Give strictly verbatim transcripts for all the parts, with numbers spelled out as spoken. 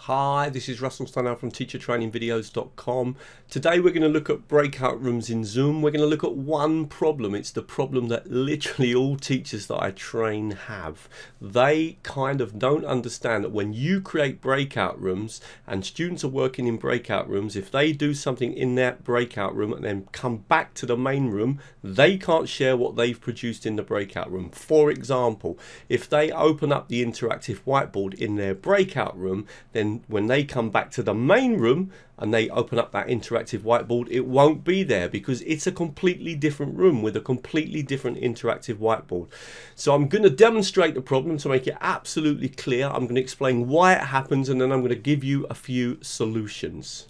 Hi, this is Russell Stannard from teacher training videos dot com. Today we're going to look at breakout rooms in Zoom. We're going to look at one problem. It's the problem that literally all teachers that I train have. They kind of don't understand that when you create breakout rooms and students are working in breakout rooms, if they do something in that breakout room and then come back to the main room, they can't share what they've produced in the breakout room. For example, if they open up the interactive whiteboard in their breakout room, then when they come back to the main room and they open up that interactive whiteboard, it won't be there because it's a completely different room with a completely different interactive whiteboard. So I'm going to demonstrate the problem to make it absolutely clear. I'm going to explain why it happens, and then I'm going to give you a few solutions.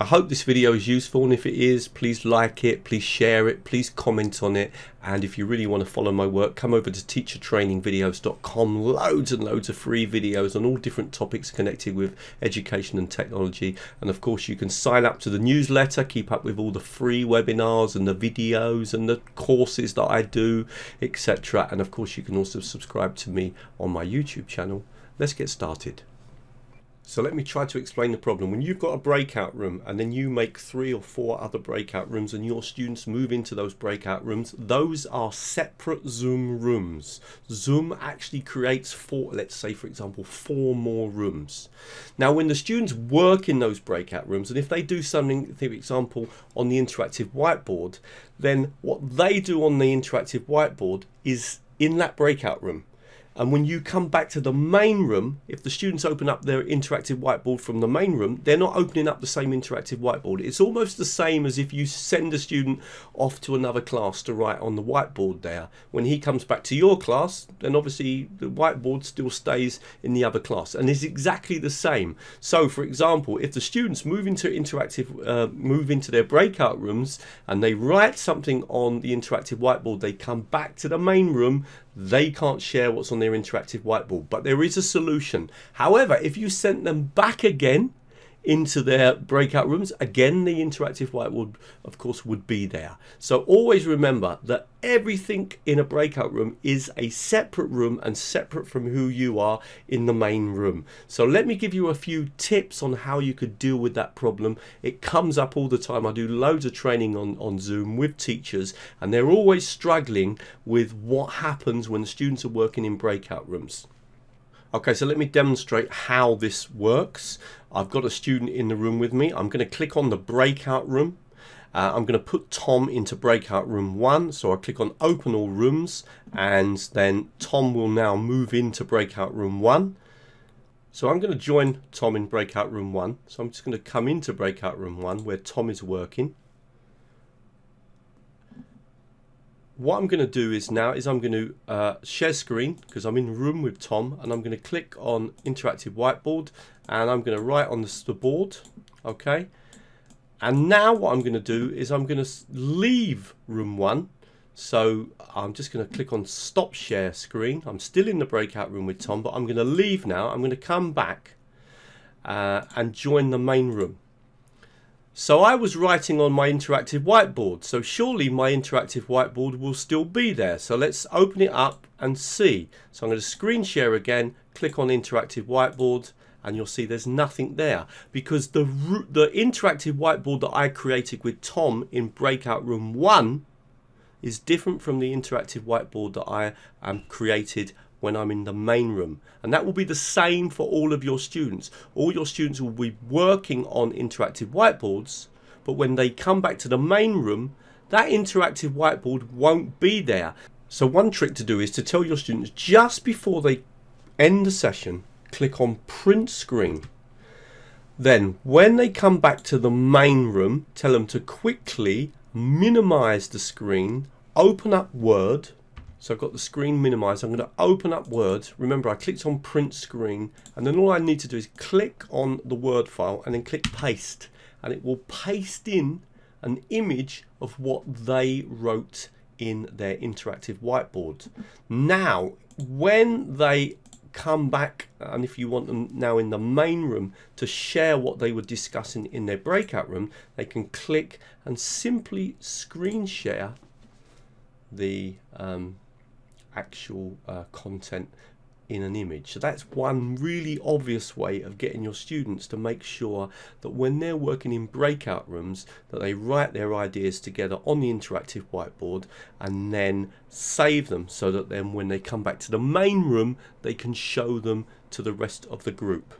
I hope this video is useful, and if it is, please like it, please share it, please comment on it, and if you really want to follow my work, come over to teacher training videos dot com. Loads and loads of free videos on all different topics connected with education and technology, and of course you can sign up to the newsletter, keep up with all the free webinars and the videos and the courses that I do, et cetera. And of course you can also subscribe to me on my YouTube channel. Let's get started. So let me try to explain the problem. When you've got a breakout room and then you make three or four other breakout rooms and your students move into those breakout rooms, those are separate Zoom rooms. Zoom actually creates four, let's say for example, four more rooms. Now when the students work in those breakout rooms, and if they do something, for example, on the interactive whiteboard, then what they do on the interactive whiteboard is in that breakout room. And when you come back to the main room, if the students open up their interactive whiteboard from the main room, they're not opening up the same interactive whiteboard. It's almost the same as if you send a student off to another class to write on the whiteboard there. When he comes back to your class, then obviously the whiteboard still stays in the other class, and it's exactly the same. So for example, if the students move into interactive, uh, move into their breakout rooms and they write something on the interactive whiteboard, they come back to the main room, they can't share what's on their interactive whiteboard. But there is a solution. However, if you sent them back again into their breakout rooms, again the interactive whiteboard of course would be there. So always remember that everything in a breakout room is a separate room and separate from who you are in the main room. So let me give you a few tips on how you could deal with that problem. It comes up all the time. I do loads of training on, on Zoom with teachers, and they're always struggling with what happens when the students are working in breakout rooms. Okay, so let me demonstrate how this works. I've got a student in the room with me. I'm going to click on the breakout room. Uh, I'm going to put Tom into breakout room one. So I click on open all rooms, and then Tom will now move into breakout room one. So I'm going to join Tom in breakout room one. So I'm just going to come into breakout room one where Tom is working. What I'm going to do is now is I'm going to uh, share screen, because I'm in a room with Tom, and I'm going to click on interactive whiteboard, and I'm going to write on the board. Okay, and now what I'm going to do is I'm going to leave room one. So I'm just going to click on stop share screen. I'm still in the breakout room with Tom, but I'm going to leave now. I'm going to come back uh, and join the main room. So I was writing on my interactive whiteboard, so surely my interactive whiteboard will still be there. So let's open it up and see. So I'm going to screen share again, click on interactive whiteboard, and you'll see there's nothing there, because the, the interactive whiteboard that I created with Tom in breakout room one is different from the interactive whiteboard that I um, created when I'm in the main room. And that will be the same for all of your students. All your students will be working on interactive whiteboards, but when they come back to the main room, that interactive whiteboard won't be there. So one trick to do is to tell your students just before they end the session, click on print screen. Then when they come back to the main room, tell them to quickly minimize the screen, open up Word. So I've got the screen minimized. I'm going to open up Word. Remember, I clicked on print screen, and then all I need to do is click on the Word file and then click paste, and it will paste in an image of what they wrote in their interactive whiteboard. Now, when they come back, and if you want them now in the main room to share what they were discussing in their breakout room, they can click and simply screen share the um, actual uh, content in an image. So that's one really obvious way of getting your students to make sure that when they're working in breakout rooms, that they write their ideas together on the interactive whiteboard and then save them, so that then when they come back to the main room, they can show them to the rest of the group.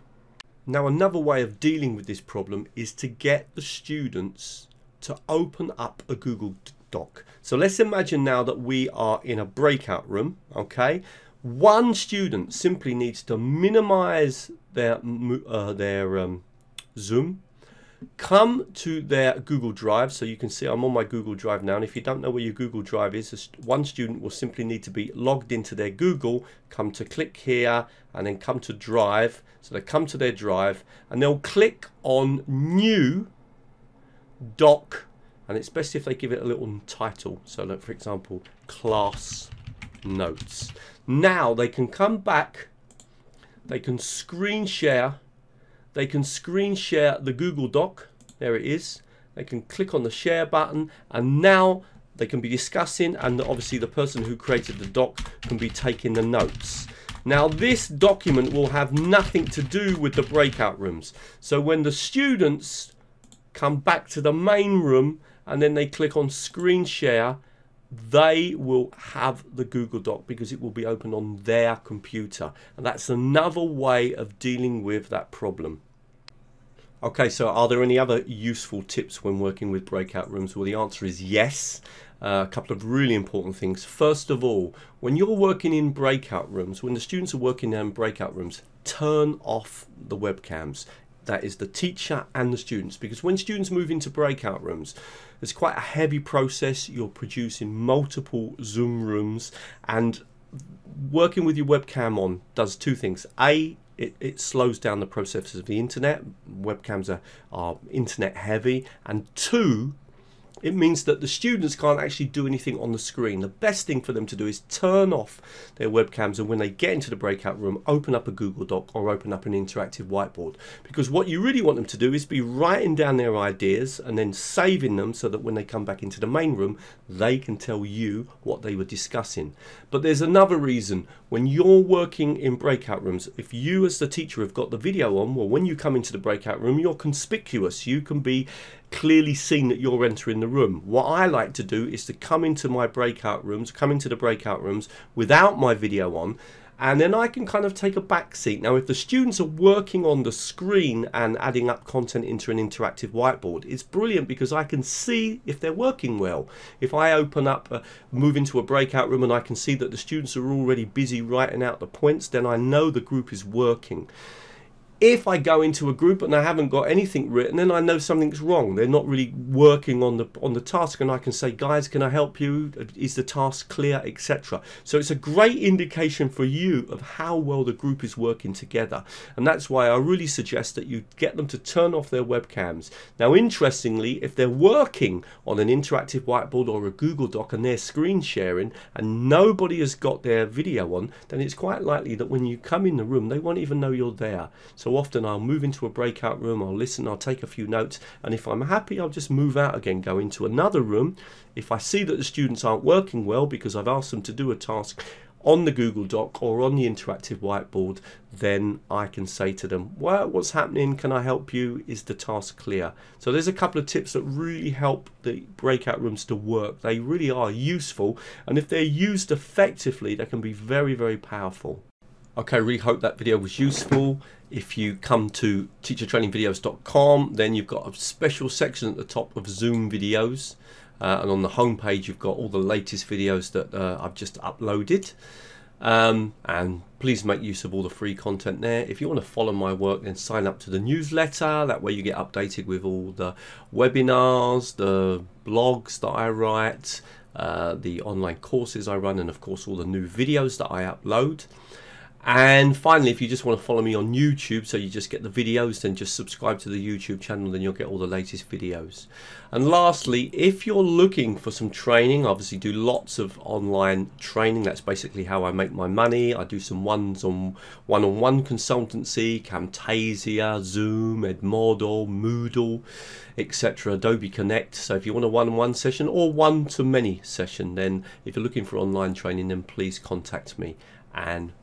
Now, another way of dealing with this problem is to get the students to open up a Google Doc. So let's imagine now that we are in a breakout room, okay? One student simply needs to minimize their, uh, their um, Zoom, come to their Google Drive. So you can see I'm on my Google Drive now, and if you don't know where your Google Drive is, one student will simply need to be logged into their Google, come to click here, and then come to Drive. So they come to their Drive, and they'll click on New Doc, and it's best if they give it a little title. So look, for example, Class Notes. Now they can come back, they can screen share, they can screen share the Google Doc. There it is. They can click on the share button, and now they can be discussing, and obviously the person who created the doc can be taking the notes. Now this document will have nothing to do with the breakout rooms. So when the students come back to the main room and then they click on screen share, they will have the Google Doc because it will be open on their computer. And that's another way of dealing with that problem. Okay, so are there any other useful tips when working with breakout rooms? Well, the answer is yes. Uh, a couple of really important things. First of all, when you're working in breakout rooms, when the students are working in breakout rooms, turn off the webcams. That is the teacher and the students, because when students move into breakout rooms, it's quite a heavy process. You're producing multiple Zoom rooms, and working with your webcam on does two things. A, it, it slows down the processes of the internet. Webcams are, are internet heavy. And two, it means that the students can't actually do anything on the screen. The best thing for them to do is turn off their webcams, and when they get into the breakout room, open up a Google Doc or open up an interactive whiteboard. Because what you really want them to do is be writing down their ideas and then saving them, so that when they come back into the main room, they can tell you what they were discussing. But there's another reason. When you're working in breakout rooms, if you as the teacher have got the video on, well, when you come into the breakout room, you're conspicuous. You can be clearly seen that you're entering the room. What I like to do is to come into my breakout rooms, come into the breakout rooms without my video on, and then I can kind of take a back seat. Now, if the students are working on the screen and adding up content into an interactive whiteboard, it's brilliant because I can see if they're working well. If I open up, uh, move into a breakout room, and I can see that the students are already busy writing out the points, then I know the group is working. If I go into a group and I haven't got anything written, then I know something's wrong. They're not really working on the on the task, and I can say, guys, can I help you? Is the task clear, et cetera. So it's a great indication for you of how well the group is working together. And that's why I really suggest that you get them to turn off their webcams. Now, interestingly, if they're working on an interactive whiteboard or a Google Doc and they're screen sharing and nobody has got their video on, then it's quite likely that when you come in the room, they won't even know you're there. So often I'll move into a breakout room, I'll listen, I'll take a few notes, and if I'm happy, I'll just move out again, go into another room. If I see that the students aren't working well because I've asked them to do a task on the Google Doc or on the interactive whiteboard, then I can say to them, well, what's happening? Can I help you? Is the task clear? So there's a couple of tips that really help the breakout rooms to work. They really are useful, and if they're used effectively, they can be very, very powerful. Okay, I really hope that video was useful. If you come to teacher training videos dot com, then you've got a special section at the top of Zoom videos. Uh, and on the home page, you've got all the latest videos that uh, I've just uploaded. Um, and please make use of all the free content there. If you want to follow my work, then sign up to the newsletter. That way you get updated with all the webinars, the blogs that I write, uh, the online courses I run, and of course all the new videos that I upload. And finally, if you just want to follow me on YouTube, so you just get the videos, then just subscribe to the YouTube channel, then you'll get all the latest videos. And lastly, if you're looking for some training, I obviously do lots of online training. That's basically how I make my money. I do some ones on one-on-one consultancy, Camtasia, Zoom, Edmodo, Moodle, et cetera, Adobe Connect. So if you want a one-on-one session or one-to-many session, then if you're looking for online training, then please contact me. And